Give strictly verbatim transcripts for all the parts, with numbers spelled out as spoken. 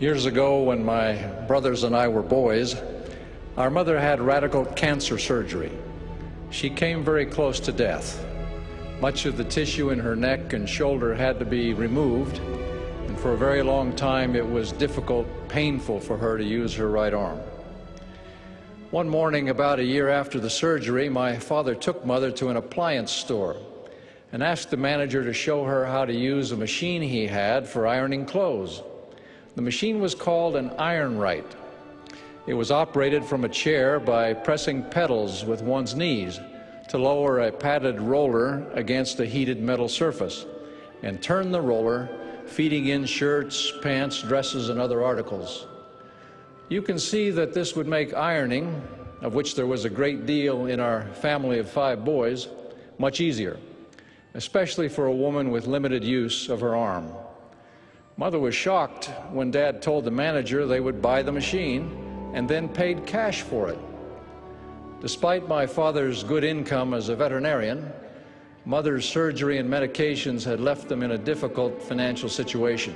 Years ago, when my brothers and I were boys, our mother had radical cancer surgery. She came very close to death. Much of the tissue in her neck and shoulder had to be removed, and for a very long time it was difficult, painful for her to use her right arm. One morning, about a year after the surgery, my father took Mother to an appliance store and asked the manager to show her how to use a machine he had for ironing clothes. The machine was called an Ironrite. It was operated from a chair by pressing pedals with one's knees to lower a padded roller against a heated metal surface and turn the roller, feeding in shirts, pants, dresses, and other articles. You can see that this would make ironing, of which there was a great deal in our family of five boys, much easier, especially for a woman with limited use of her arm. Mother was shocked when Dad told the manager they would buy the machine and then paid cash for it. Despite my father's good income as a veterinarian, Mother's surgery and medications had left them in a difficult financial situation.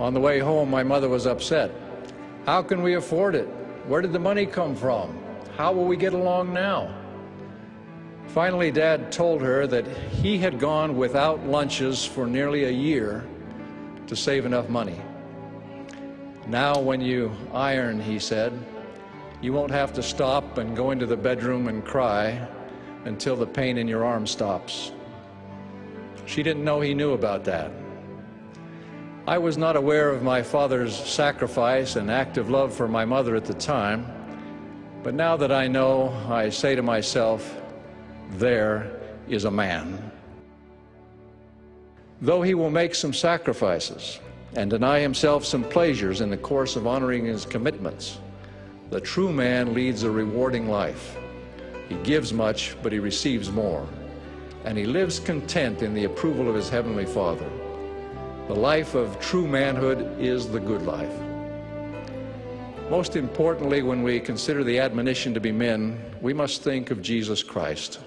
On the way home, my mother was upset. How can we afford it? Where did the money come from? How will we get along now? Finally, Dad told her that he had gone without lunches for nearly a year to save enough money. Now when you iron, he said, you won't have to stop and go into the bedroom and cry until the pain in your arm stops. She didn't know he knew about that. I was not aware of my father's sacrifice and active love for my mother at the time, but now that I know, I say to myself, there is a man. Though he will make some sacrifices and deny himself some pleasures in the course of honoring his commitments, the true man leads a rewarding life. He gives much, but he receives more, and he lives content in the approval of his Heavenly Father. The life of true manhood is the good life. Most importantly, when we consider the admonition to be men, we must think of Jesus Christ.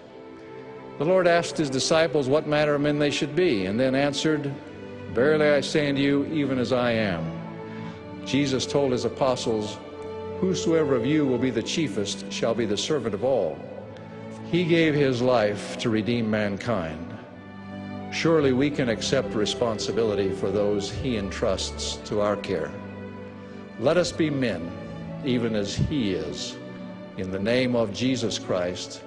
The Lord asked his disciples what manner of men they should be, and then answered, "Verily I say unto you, even as I am." Jesus told his apostles, "Whosoever of you will be the chiefest shall be the servant of all." He gave his life to redeem mankind. Surely we can accept responsibility for those he entrusts to our care. Let us be men, even as he is. In the name of Jesus Christ,